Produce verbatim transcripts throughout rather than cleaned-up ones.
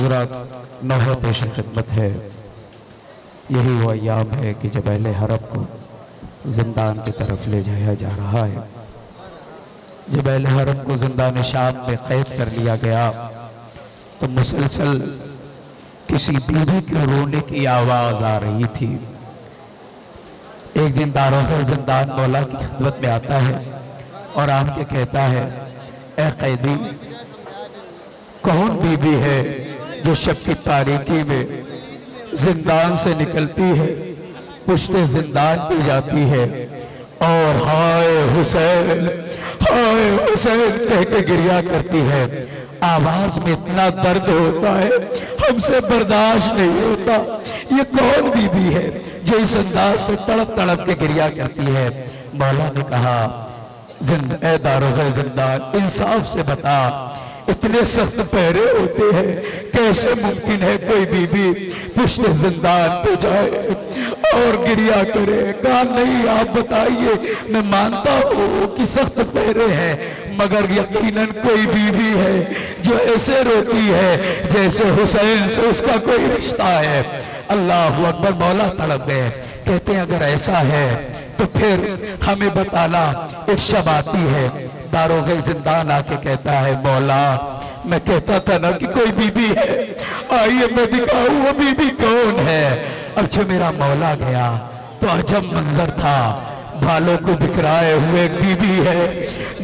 हज़रात नोहा पेश खिदमत है। यही वो अयाम है कि जब अहले हरम को जिंदान की तरफ ले जाया जा रहा है। जब अहले हरम को जिंदान शाम में कैद कर लिया गया तो मुसलसल किसी बीवी के रोने की आवाज़ आ रही थी। एक दिन दारोग़ जिंदान मौला की खिदमत में आता है और आके कहता है, ए कैदी, कौन बीवी है जो शब की तारीकी में जिंदान से निकलती है, पुश्ते जिंदान पे जाती है और हाय हुसैन हाय हुसैन कह के गिरिया करती है। आवाज में इतना दर्द होता है हमसे बर्दाश्त नहीं होता। ये कौन बीबी है जो इस अंदाज से तड़प तड़प के गिरिया करती है? मौला ने कहा, ए दारोग़ ज़िंदान, इंसाफ से बता, इतने सख्त पहरे होते हैं, कैसे मुमकिन है कोई बीबी पुश्त जिंदान पे जाए और गिरिया करे? कहा, नहीं, आप बताइए, मैं मानता हूँ कि सख्त पहरे हैं, मगर यकीनन कोई बीबी है जो ऐसे रोती है जैसे हुसैन से उसका कोई रिश्ता है। अल्लाह अकबर, मौला तड़प गए। कहते हैं, अगर ऐसा है तो फिर हमें बताना। एक शब आती है, दारोग़ ज़िंदान आके कहता है, मौला, मैं कहता था ना कि कोई बीबी है, आइए मैं दिखाऊं वो बीबी कौन है। अब जो मेरा मौला गया तो अजब मंजर था, बालों को बिखराए हुए बीबी है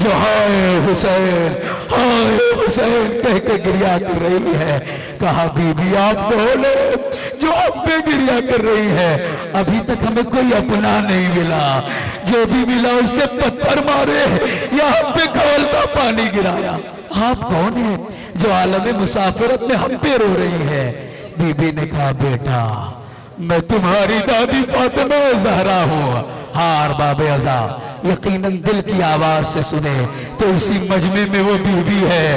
जो हाय हुसैन हाय हुसैन कह के गिरिया कर रही है। कहा, बीबी आप कौन है जो आप पे गिरिया कर रही है? अभी तक हमें कोई अपना नहीं मिला, जो भी मिला उसने पत्थर मारे या हम पे कौल का पानी गिराया। आप कौन है जो आलम मुसाफिरत में हम पे रो रही है? बीबी ने कहा, बेटा, मैं तुम्हारी दादी फातिमा ज़हरा हूँ। हार बाबे अजा, यकीनन दिल की आवाज से सुने तो इसी मजमे में वो बीवी है।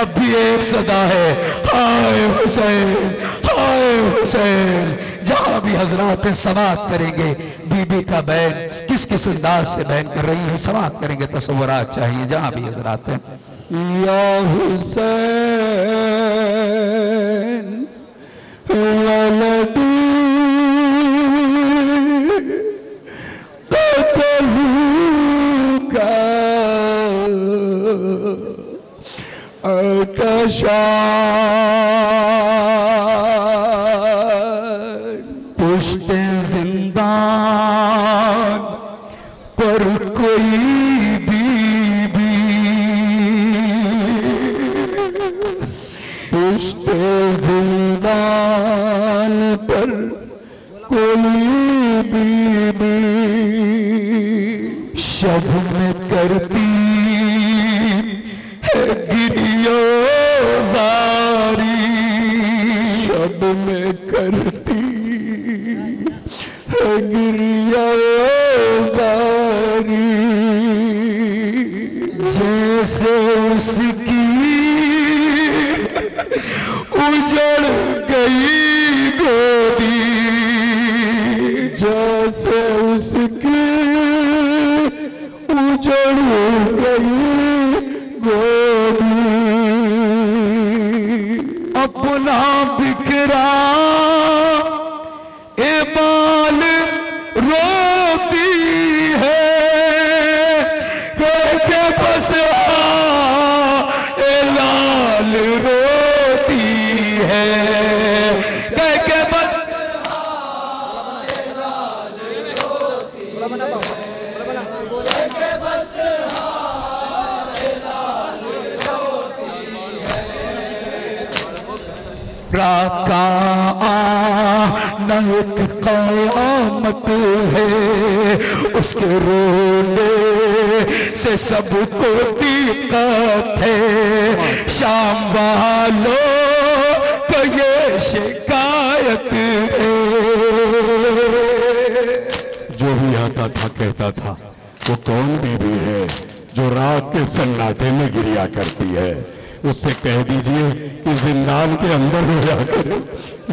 अब भी एक सदा है, हाय हुसैन हाय हुसैन। जहाँ भी हजरात समात करेंगे बीबी का बैन किस किस अंदाज से बैन कर रही है, समात करेंगे, तस्वुरात चाहिए जहाँ भी हजरात हैं। या हुसैन वलदी पुश्ते जिंदान पर कोई बीबी, पुश्ते जिंदान पर कोई बीबी शब में करती है गिरिया शब में करती है गिरिया जारी। जैसे उसकी उजड़ गई गोदी, जैसे उसकी उजड़ गई गोदी, अपना बिखरा ए बाल रोती है, कहके बस ए लाल रोती है, कहके बस ए लाल रोती है। राका नक क़यामत है, उसके रोने से सबको दिक्कत है, शाम वालों को ये शिकायत है। जो भी आता था कहता था, वो कौन बीवी है जो रात के सन्नाटे में गिरिया करती है? उससे कह दीजिए कि जिंदान के अंदर रोया करे,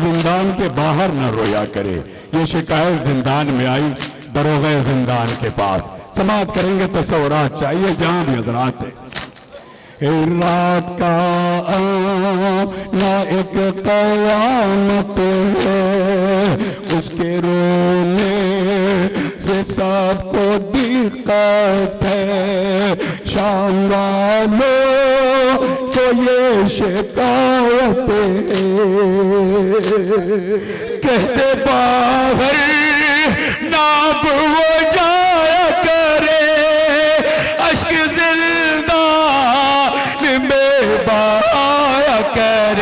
जिंदान के बाहर ना रोया करे। ये शिकायत जिंदान में आई दरोग़ जिंदान के पास। समाप्त करेंगे, तसव्वुरात चाहिए जहां भी हजरात है। रात का ना एक कयामत है, उसके रोने से सबको दिक्कत है। शाम वालों को ये शिकायत कहते बाहर नाब वो जाया करे, अश्क जिंदा में बाया करे।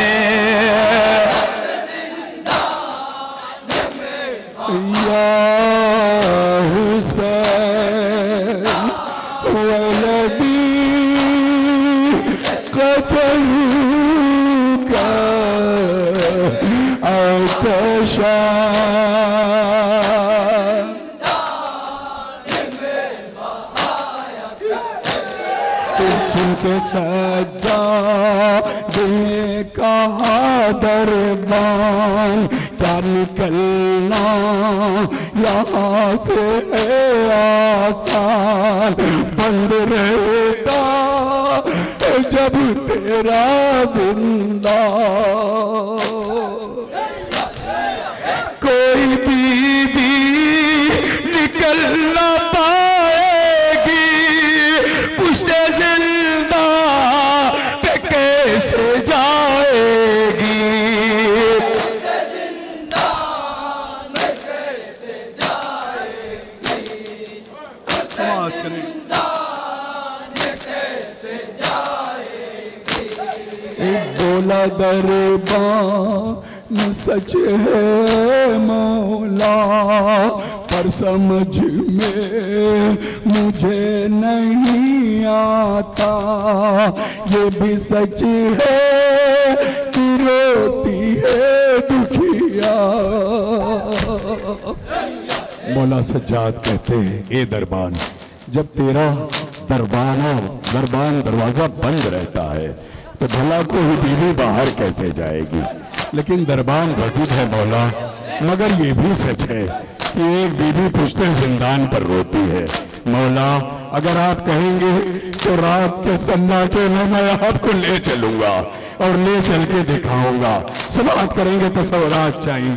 के सजा दिए कहा दरबान, क्या निकलना यहाँ से आसान। बंद रहता जब तेरा जिंदा, कोई बीबी निकलना पाएगी, पुश्ते जिंदा पे कैसे जाएगी। पुश्ते जिंदा पे कैसे जाएगी, पुश्ते जिंदा पे कैसे जाएगी। बोला दरबार सच है मौला, पर समझ में मुझे नहीं आता। ये भी सच है कि रोती है दुखिया। मौला सज्जाद कहते हैं, ए दरबान, जब तेरा दरबाना दरबान दरवाज़ा बंद रहता है तो भला कोई बीवी बाहर कैसे जाएगी। लेकिन दरबान वजीद है मौला, मगर ये भी सच है कि एक बीवी पुश्ते जिंदान पर रोती है। मौला अगर आप कहेंगे तो रात के सन्नाटे में मैं आपको ले चलूंगा और ले चल के दिखाऊंगा। सवाल करेंगे तो सवाल चाहिए।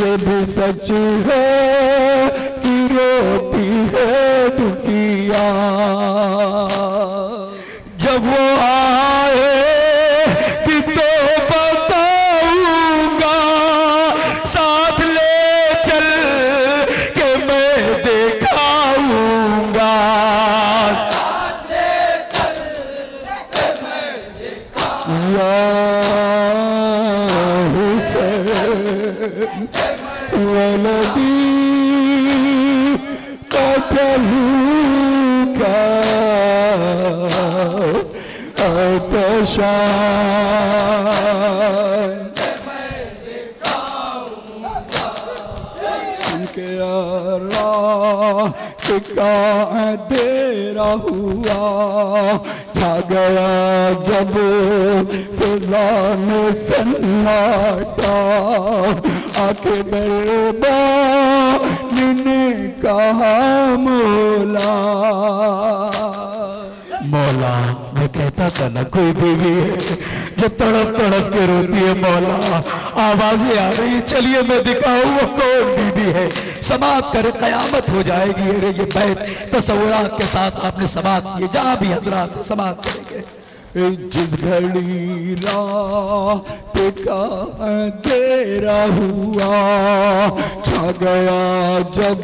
ये भी सच है कि रोती है दुखिया, जब वो आए अंधेरा हुआ छा गया, जब फिजा में सन्नाटा। आके दरबान ने कहा मौला, मौला मैं कहता था ना कोई बीवी जो तड़प तड़प के रोती है। मौला आवाजें आ रही, चलिए मैं दिखाऊँ वो कौन बीवी है। समाप्त करे कयामत हो जाएगी। अरे ये बैत तसव्वुरात के साथ आपने समाप्त किए, जहाँ भी हजरात समाप्त करेंगे। जिस घड़ी रात का अंधेरा हुआ छा गया, जब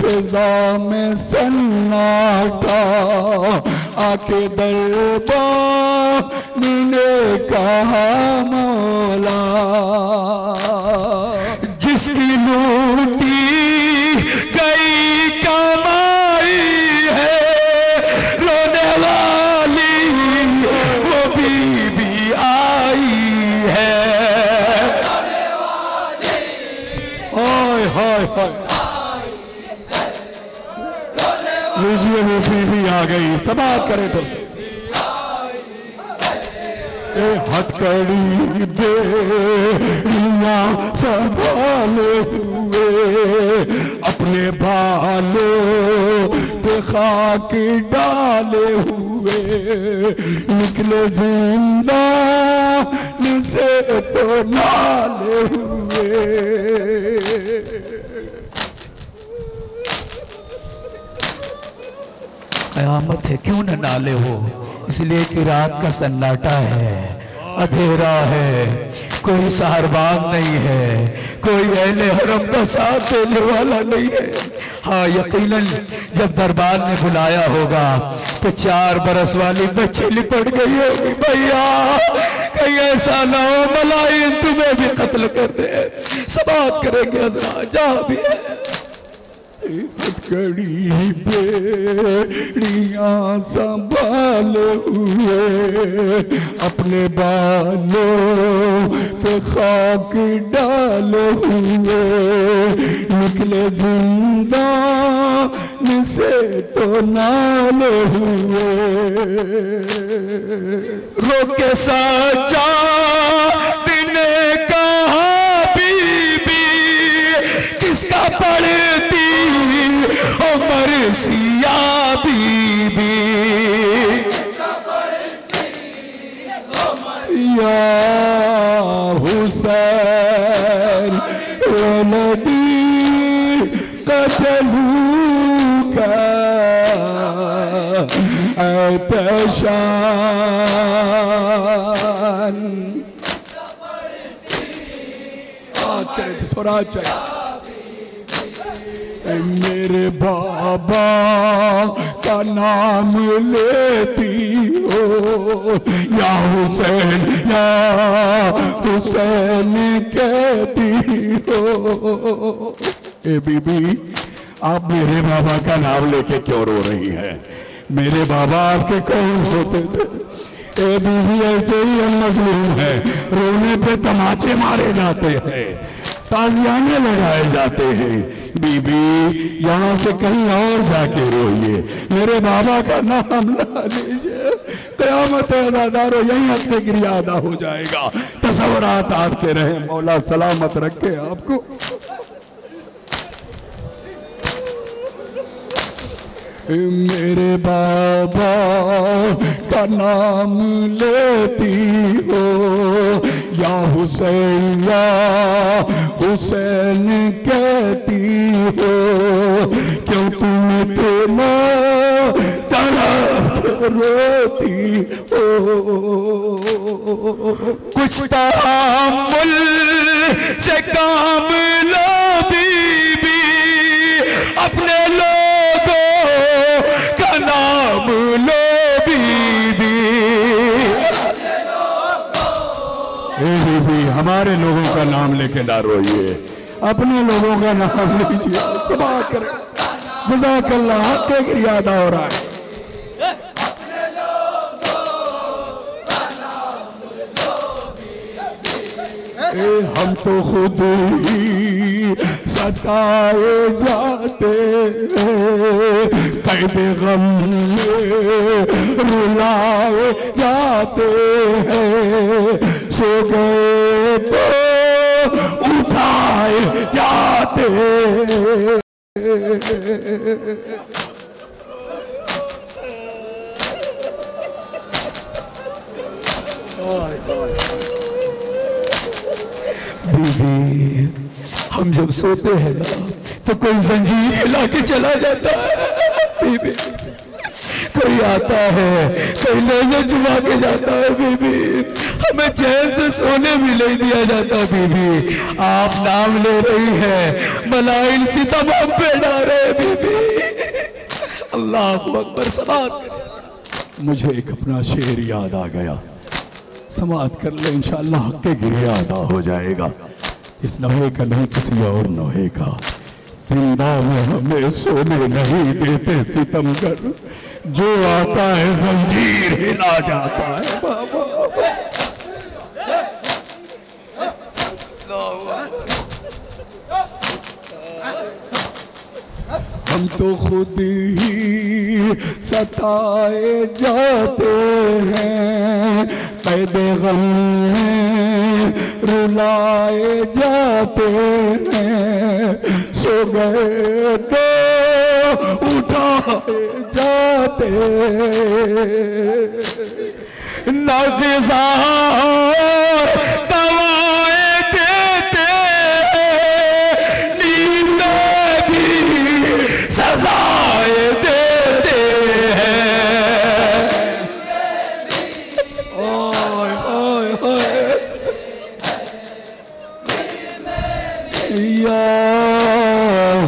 फिजा में सन्नाटा। आके दरबान ने कहा मौला, जिसकी लूटी गई कमाई है, रोने वाली वो बीबी आई है। हाय हाय हाय, लीजिए वो बीबी आ गई। समाप्त करें तो हथकड़ी दे संभाले हुए, अपने बालों पे खाक डाले हुए। निकले जिंदा से तो नाले हुए। क़यामत है क्यों न नाले हो, इसलिए कि रात का सन्नाटा है, अधेरा है, कोई सहरबान नहीं है, कोई अहले हरम का साथ देने वाला नहीं है। हाँ यकीनन जब दरबार ने बुलाया होगा तो चार बरस वाली बच्ची लिपट गई होगी, भैया कहीं ऐसा ना हो मलाइन तुम्हें भी कत्ल कर दे, समाप्त करेंगे हजरा जहाँ भी है। कड़ी बेड़िया संभाले हुए अपने बालों पे खाक डाले हुए निकले जिंदा से तो नाले हुए। रोके साचा दिन कहा बीबी किसका पड़ती उमर सिया बीबी या हुसैन नदी कतलू का आतशान स्वराज चाहिए। मेरे बाबा का नाम लेती हो या हुसैन या हुसैन कहती हो। ए बीबी आप मेरे बाबा का नाम लेके क्यों रो रही हैं, मेरे बाबा आपके कौन होते थे? ए बीबी ऐसे ही हम मजलूम है, रोने पे तमाचे मारे जाते हैं, ताजियाने लगाए जाते हैं। बीबी यहाँ से कहीं और जाके रोइए, मेरे बाबा का नाम ना लीजिए, क़यामत अज़ादारो यही हफ्ते की अदा हो जाएगा। तसव्वुरात आपके रहे, मौला सलामत रखे आपको। मेरे बाबा का नाम लेती हो या हुसैन या हुसैन कहती हो क्यों तुम इतना तरफ रोती हो। कुछ तआम्मुल से काम लो बीबी अपने लोगों का नाम लो भी, हमारे लोगों का नाम लेके ना रोइए, अपने लोगों का नाम लीजिए। समाप्त करें, जज़ाकल्लाह हक़ की अदा हो रहा है। ए, हम तो खुद ही सताए जाते हैं, गम में रुलाए जाते हैं, सो गए तो उठाए जाते हैं। बीबी हम जब सोते हैं ना तो कोई जंजीर हिला के चला जाता है, बीबी कोई आता है, कोई लेज़र चुमा के जाता है, बीबी हमें चैन से सोने भी नहीं दिया जाता। बीबी आप नाम ले रही है, मलाइल सितम पे डाले बीबी। अल्लाह अकबर। समात मुझे एक अपना शेर याद आ गया, समात कर ले इंशाअल्लाह हक़ के गिरिया अदा हो जाएगा। इस नोहे का नहीं किसी और नोहे का, जिंदा में हमें सोने नहीं देते सितमगर, जो आता है जंजीर हिला जाता है। हम तो खुद ही सताए जाते हैं, पैदे गम में रुलाए जाते हैं, सो गए तो उठाए जाते नज़ार दवाए देते नींदे भी सजाए देते हैं। ओए ओए ओए या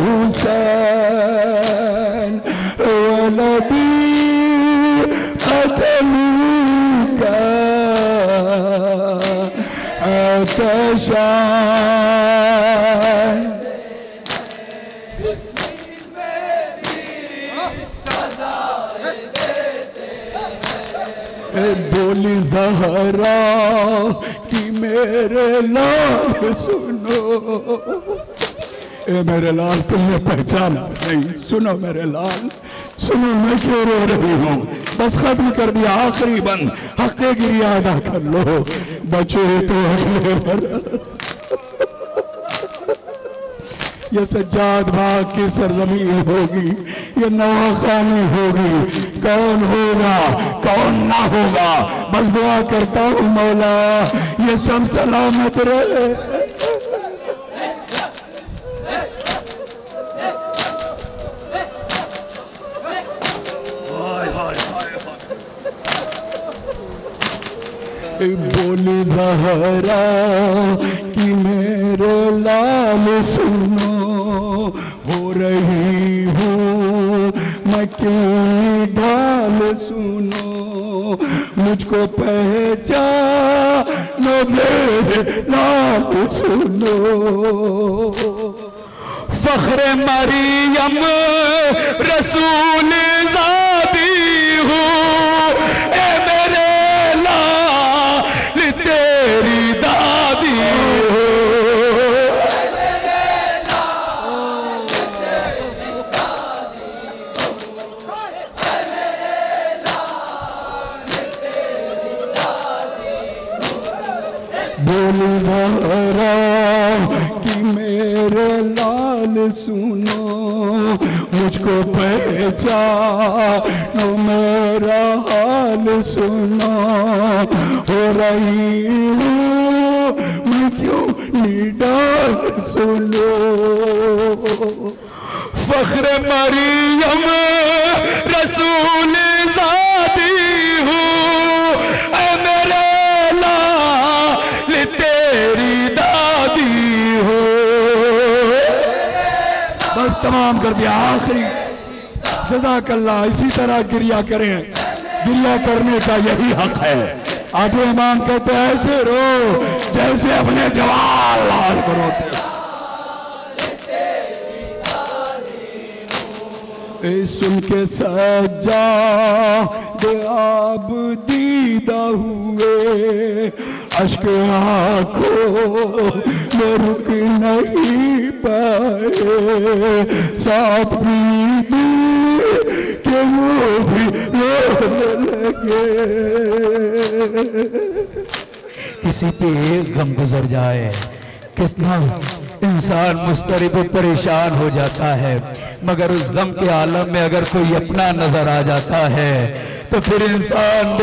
हुसैन वलदी बोली ज़हरा कि मेरे लाल सुनो, ए मेरे लाल तुमने पहचाना नहीं, सुनो मेरे लाल सुनो मैं क्यों रो रही हूँ। बस खत्म कर दिया, आखिरी बंद हक़े की अदा कर लो, बचो तो अगले बरस। ये सज्जाद बाग की सरजमीन होगी, ये नवा खानी होगी, कौन होगा कौन ना होगा, बस दुआ करता हूँ मौला ये सब सलामत रहे। बोली ज़हरा कि मेरे लाल सुनो, हो रही हूँ मैं क्यों ढाल सुनो, मुझको पहचानो मेरे लाल सुनो। फख्र मरियम रसूल ज़ादी हूँ, कि मेरे लाल सुनो मुझको पहचानो मेरा हाल सुनो, हो रही हूँ मैं क्यों निडाल सुनो। फख्र मरियम रसूल ज़ादी हूँ, तमाम कर दिया आखिरी। जज़ाकल्लाह, इसी तरह गिरिया करें, गिरिया करने का यही हक है। आठवें इमाम कहते हैं ऐसे रो जैसे अपने जवान लाल को रोते। सुन के सजा दे आप दीदा हुए, अश्क आँखों में रुक नहीं पाए, साथ बीबी के वो भी रोने लगे। किसी पे गम गुजर जाए कितना इंसान मुस्तरिब परेशान हो जाता है, मगर उस गम के आलम में अगर कोई अपना नजर आ जाता है तो फिर इंसान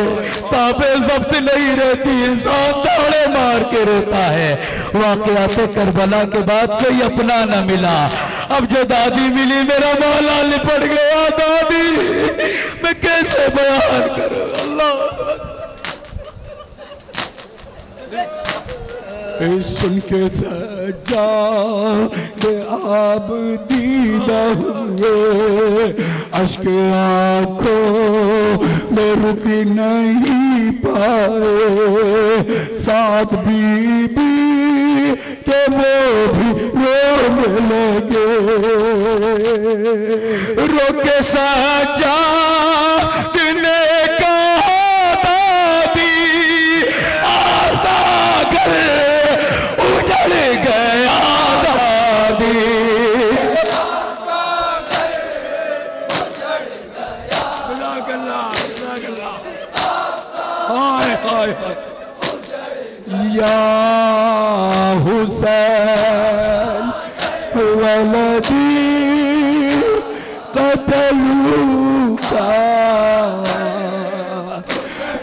ताबे जब्त नहीं रहती, इंसान दौड़े मार के रोता है। वाक़ियात करबला के बाद कोई अपना न मिला, अब जो दादी मिली मेरा मौला लिपट गया। दादी मैं कैसे बयान करूं अल्लाह। सुन के सजा के आप दीदा हुए, अश्क आँखों में रुक नहीं पाए, साथ बीबी के वो भी रोने लगे। रोके सजा या हुसैन वलदी कद पहलू का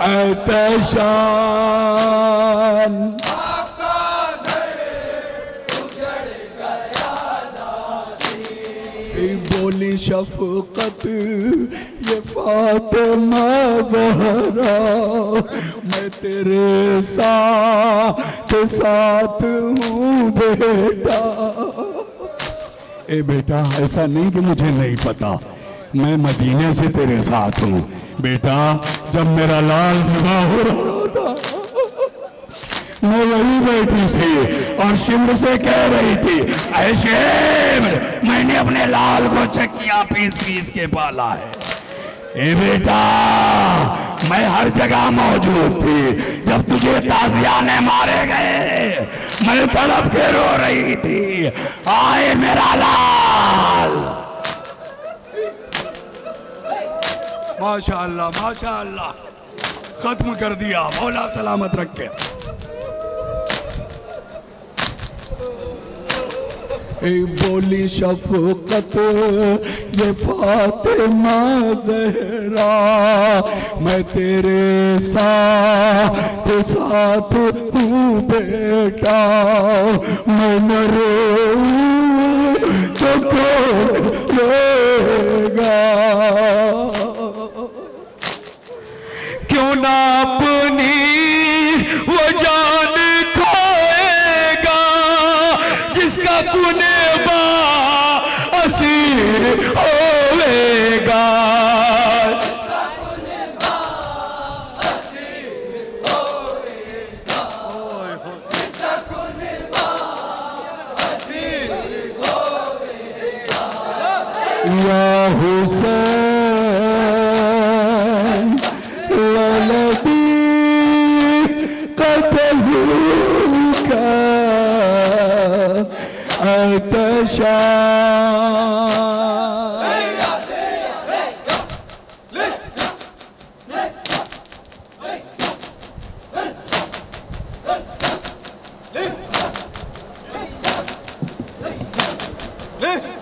आतिशान बोली शफकत ये फातिमा ज़हरा मैं तेरे साथ साथ हूँ बेटा। ए बेटा ऐसा नहीं कि मुझे नहीं पता, मैं मदीने से तेरे साथ हूँ बेटा। जब मेरा लाल ज़िंदा हो रहा था मैं वहीं बैठी थी और शिमर से कह रही थी, ऐ शिमर मैंने अपने लाल को चकिया पीस पीस के पाला है। ए बेटा मैं हर जगह मौजूद थी, जब तुझे ताजियाने मारे गए मैं तड़प के रो रही थी, आए मेरा लाल। माशाल्लाह माशाल्लाह, खत्म कर दिया, मौला सलामत रखे। ए बोली शफकत ये फातिमा ज़हरा मैं तेरे साथ साथ हूँ बेटा। मैं न रोऊं तो कौन रोएगा, क्यों ना अपनी वो जान खोएगा जिसका गुनेबा असीर होएगा। या हुसैन Hey!